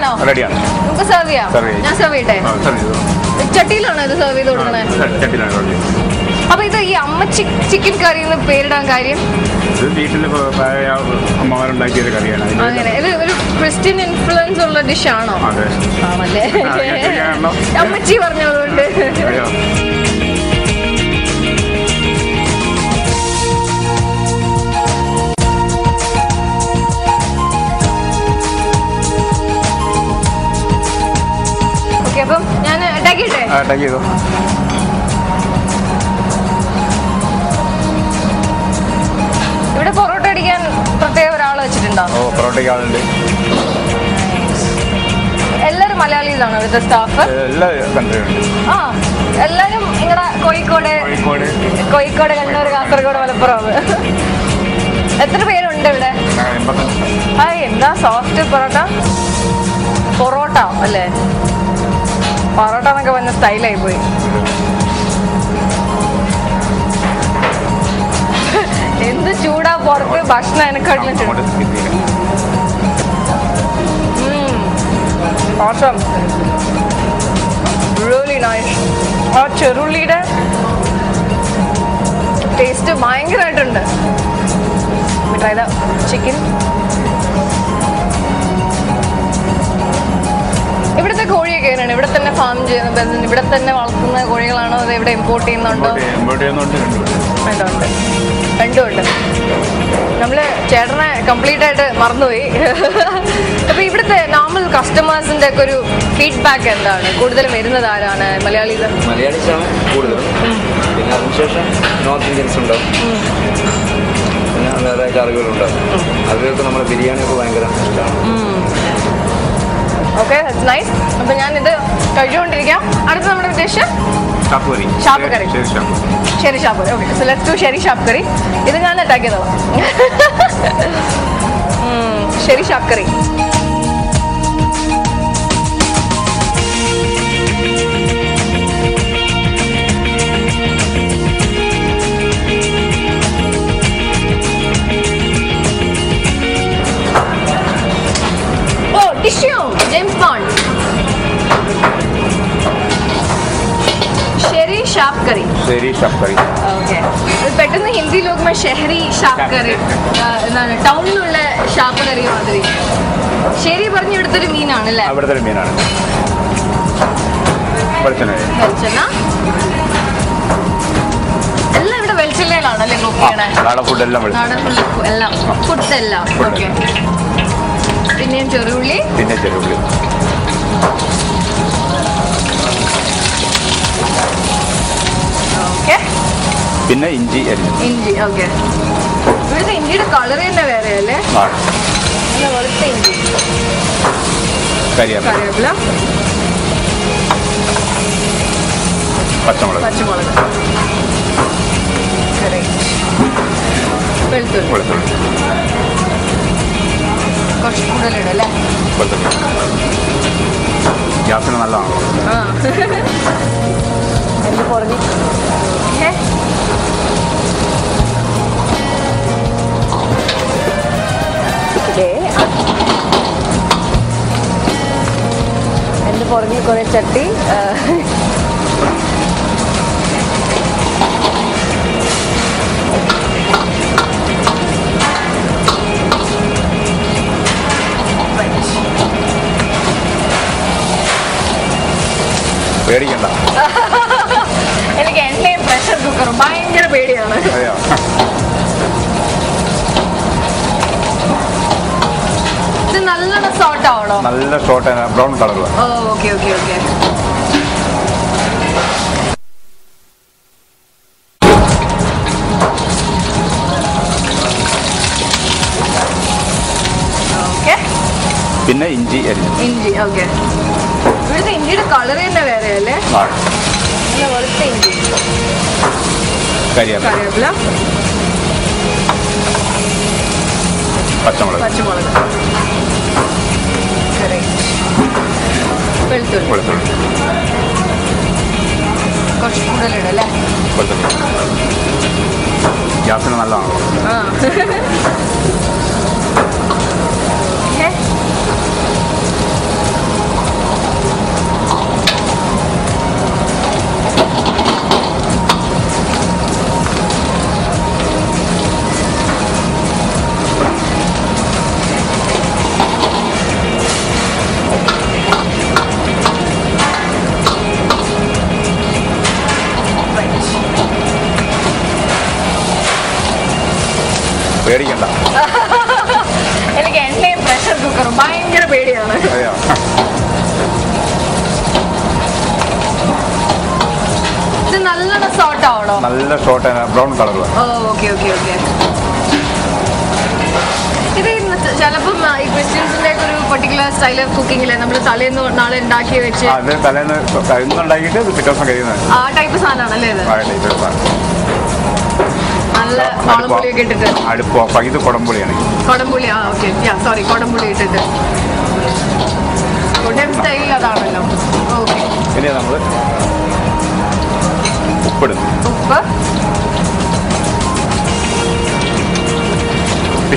It's a thank you. You're a porota again, prepare all of it. Oh, porota again. Eller Malayali is on with the staff. Ah, Eller Kozhikode. Kozhikode and Nargasa go to the pair until there. I am the soft porota. Porota. Parata na kawan style ay boy. In the chuda porpe bashna na khadle chuda. Awesome. Really nice. Aur cheruli da taste bhayankara aayittundu. Try the chicken. And every time farm, every time I import in on the normal customers and feedback and okay, that's nice. Now I am going to try this. Sherry shop curry. Okay, so let's do sherry shop curry. This is what I am going to sherry shop curry. Sherry shop curry. Okay. Better than Hindi log mein shehri shop curry. Town lola shop curry madri. Sherry barni udhar mean aane la. Udhar mean aane. Velchana. Velchana. Alla udhar velchana la aane log kena. Nada food alla madri. Nada food alla. Food alla. Okay. Pinne cheruli. Pinne cheruli. Pinna inji ella. Inji, okay. This is inji color enna vera alle. Right. Alla varutha inji. Kariyapla. Pachamulaga. Correct. Velthul. Korchu kudal idalle. Velthul. Yasana nalla. Ah. Endu porani. For me, kore chatti. Very good. Elegant name pressure cooker. Buying your video. Nalla short and brown color. Oh, okay. Okay. Pinna inji ella. Inji, okay. This is inji color enna vera alle. Right. Alla varutha inji. Kariyapla. Pachamulaga. Velthul. Korchu kudal idalle. Velthul. Yasana nalla. Ah. Okay. This is short and brown color. Oh, okay, okay, okay. Christians like a particular style of cooking, we have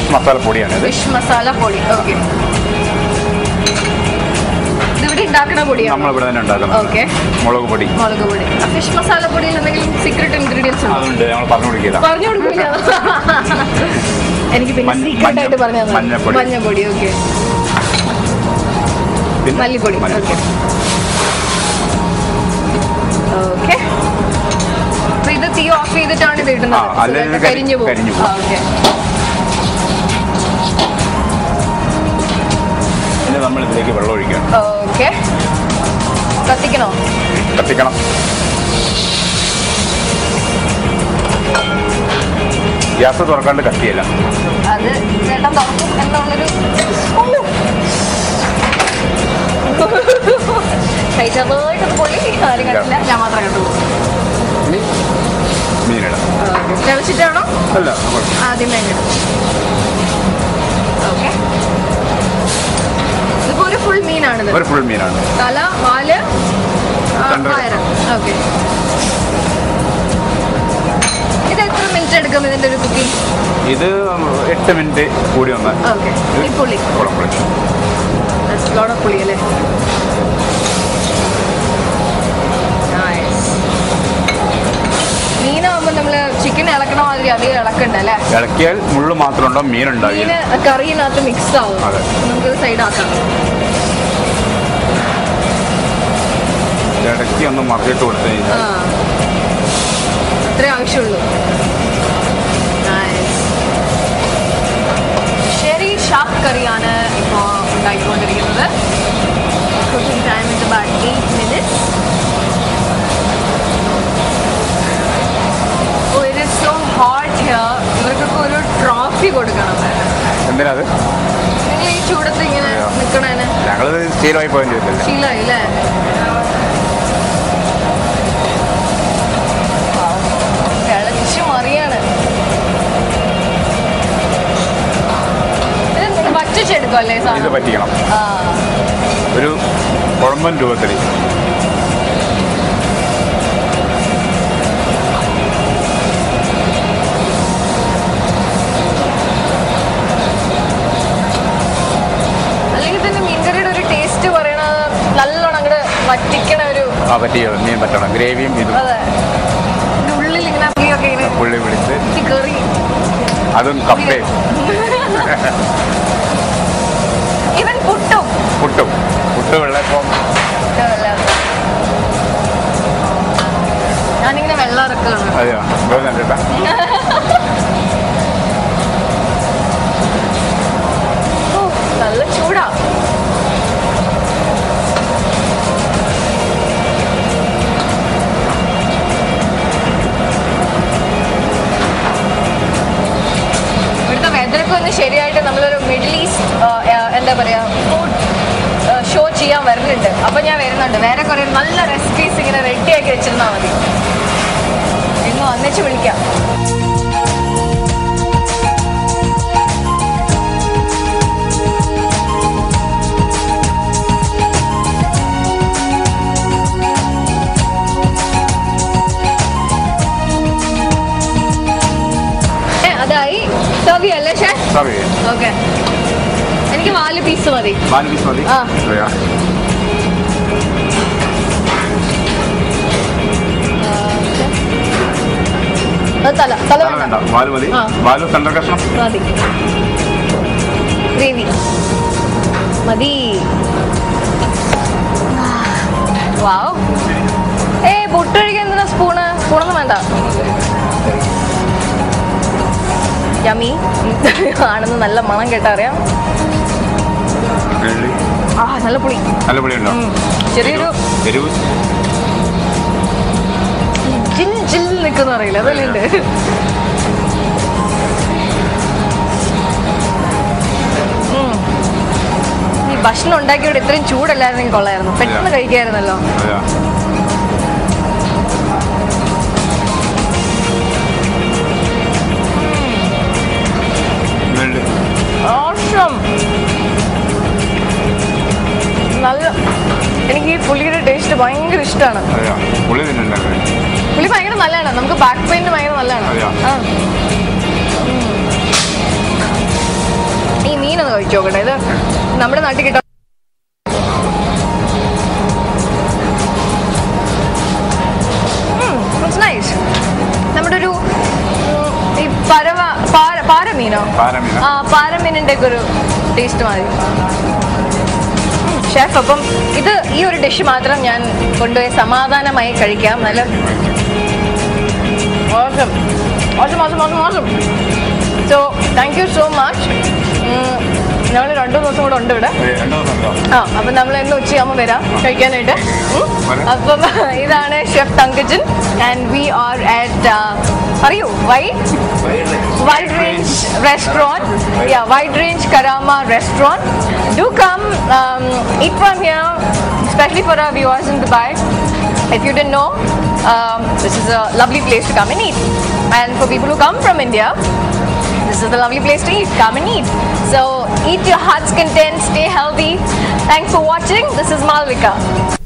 fish masala podi anadu fish masala podi okay idu indakana podi nammal ivda thana indakana okay molagu podi fish masala podi il endeങ്കിലും secret ingredients undu nammal parnu kodikilla enikku pinna secret aayittu parnu thannu manja podi okay malli podi okay okay so idu tea off cheyittana idu idunna karinju po okay okay. Katikano. Yaso thorakande katiyala. Adu neta thorakku ennallaru kaitavoyittu poli kaaryangalilla njan mathram kattu. Ini meenada. Telichittano? Alla. Adime engedu. Okay. Full mean on it. Full mean on it. Tala, wala, fire. Okay. How many minutes did you cook it? This is 8 minutes. Okay. This is puli. That's a lot of puli. Nice. We have chicken and directly on the market towards the end. Nice. Sherry sharp curry on a cooking time is about 8 minutes. Oh, it is so hot here. We have a trophy. Even puttu vella pom vella naninga vella rakkana adya vella netta oh nalla chooda irda weather ku onnu seriyayitte nammal oru middle east എന്താ പറയാ food show ചെയ്യാൻ വരുന്നുണ്ട് അപ്പോൾ ഞാൻ വരുന്നുണ്ട് വേറെ കുറേ നല്ല റെസിപ്പീസ് ഇങ്ങനെ റെഡി ആക്കി വെച്ചിരുന്നാ മതി നിങ്ങൾ വന്നിട്ട് വിളിക്കാം അതായി സോവി അല്ലേ ഷേ സോവി ഓക്കേ എനിക്ക് 4 പീസ് മതി 4 പീസ് മതി അയ്യോ തല വേണ്ട 4 മതി 4 സെന്റർ കഷ്ണം മതി ഗ്രേവി മതി വാവ് ഏയ് ബുട്ടൊഴിക്കുന്ന സ്പൂൺ സ്പൂണൊന്നും വേണ്ട yummy. Awesome! I love it. Taste Chef, this dish awesome. So, thank you so much. Chef Tankajin and we are at Wide Range Restaurant. Yeah, Wide Range Karama Restaurant. Do come eat from here, especially for our viewers in Dubai. If you didn't know, this is a lovely place to come and eat. And for people who come from India, this is a lovely place to eat. Come and eat. So eat your heart's content. Stay healthy. Thanks for watching. This is Malvika.